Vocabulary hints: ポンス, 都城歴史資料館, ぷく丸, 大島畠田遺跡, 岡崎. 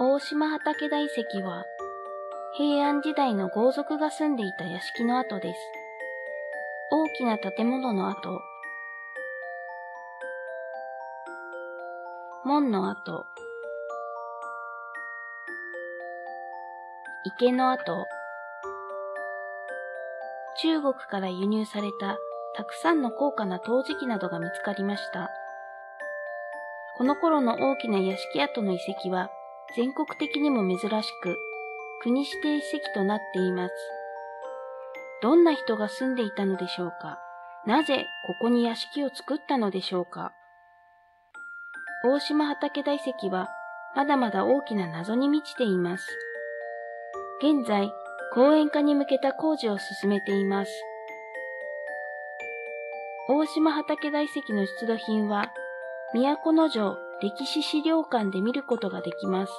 大島畠田遺跡は、平安時代の豪族が住んでいた屋敷の跡です。大きな建物の跡、門の跡、池の跡、中国から輸入されたたくさんの高価な陶磁器などが見つかりました。この頃の大きな屋敷跡の遺跡は全国的にも珍しく、国指定遺跡となっています。どんな人が住んでいたのでしょうか。なぜここに屋敷を作ったのでしょうか。大島畠田遺跡はまだまだ大きな謎に満ちています。現在、公園化に向けた工事を進めています。大島畠田遺跡の出土品は、都城歴史資料館で見ることができます。